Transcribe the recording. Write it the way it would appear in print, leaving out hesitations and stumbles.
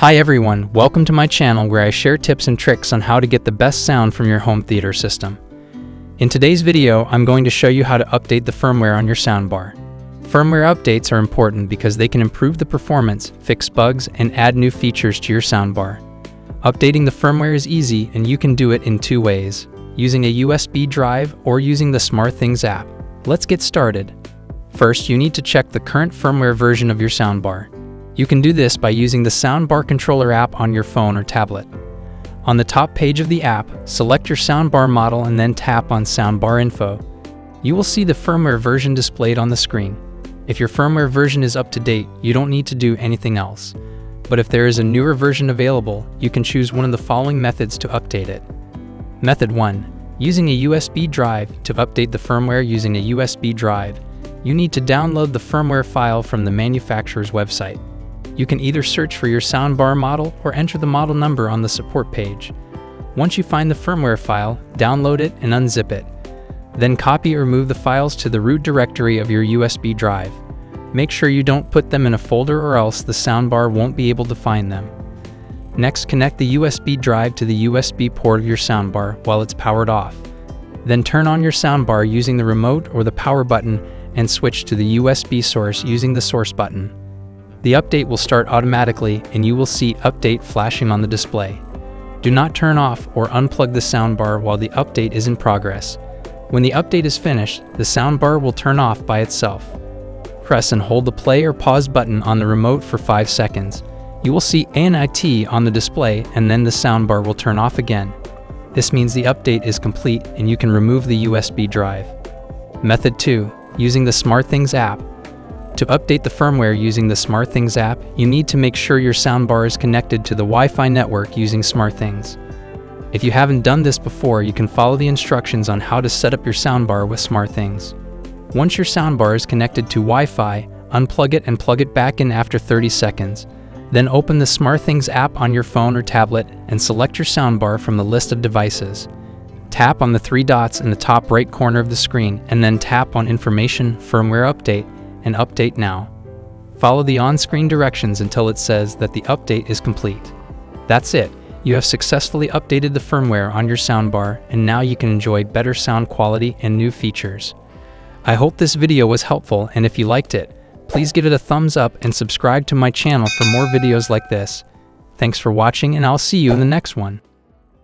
Hi everyone, welcome to my channel where I share tips and tricks on how to get the best sound from your home theater system. In today's video, I'm going to show you how to update the firmware on your soundbar. Firmware updates are important because they can improve the performance, fix bugs, and add new features to your soundbar. Updating the firmware is easy and you can do it in two ways, using a USB drive or using the SmartThings app. Let's get started. First, you need to check the current firmware version of your soundbar. You can do this by using the Soundbar Controller app on your phone or tablet. On the top page of the app, select your soundbar model and then tap on Soundbar Info. You will see the firmware version displayed on the screen. If your firmware version is up to date, you don't need to do anything else. But if there is a newer version available, you can choose one of the following methods to update it. Method 1. Using a USB drive. To update the firmware using a USB drive, you need to download the firmware file from the manufacturer's website. You can either search for your soundbar model or enter the model number on the support page. Once you find the firmware file, download it and unzip it. Then copy or move the files to the root directory of your USB drive. Make sure you don't put them in a folder or else the soundbar won't be able to find them. Next, connect the USB drive to the USB port of your soundbar while it's powered off. Then turn on your soundbar using the remote or the power button and switch to the USB source using the source button. The update will start automatically and you will see update flashing on the display. Do not turn off or unplug the soundbar while the update is in progress. When the update is finished, the soundbar will turn off by itself. Press and hold the play or pause button on the remote for 5 seconds. You will see NIT on the display and then the soundbar will turn off again. This means the update is complete and you can remove the USB drive. Method 2. Using the SmartThings app. To update the firmware using the SmartThings app, you need to make sure your soundbar is connected to the Wi-Fi network using SmartThings. If you haven't done this before, you can follow the instructions on how to set up your soundbar with SmartThings. Once your soundbar is connected to Wi-Fi, unplug it and plug it back in after 30 seconds. Then open the SmartThings app on your phone or tablet and select your soundbar from the list of devices. Tap on the 3 dots in the top right corner of the screen and then tap on Information, Firmware Update, and Update Now. Follow the on-screen directions until it says that the update is complete. That's it. You have successfully updated the firmware on your soundbar and now you can enjoy better sound quality and new features. I hope this video was helpful, and if you liked it, please give it a thumbs up and subscribe to my channel for more videos like this. Thanks for watching and I'll see you in the next one.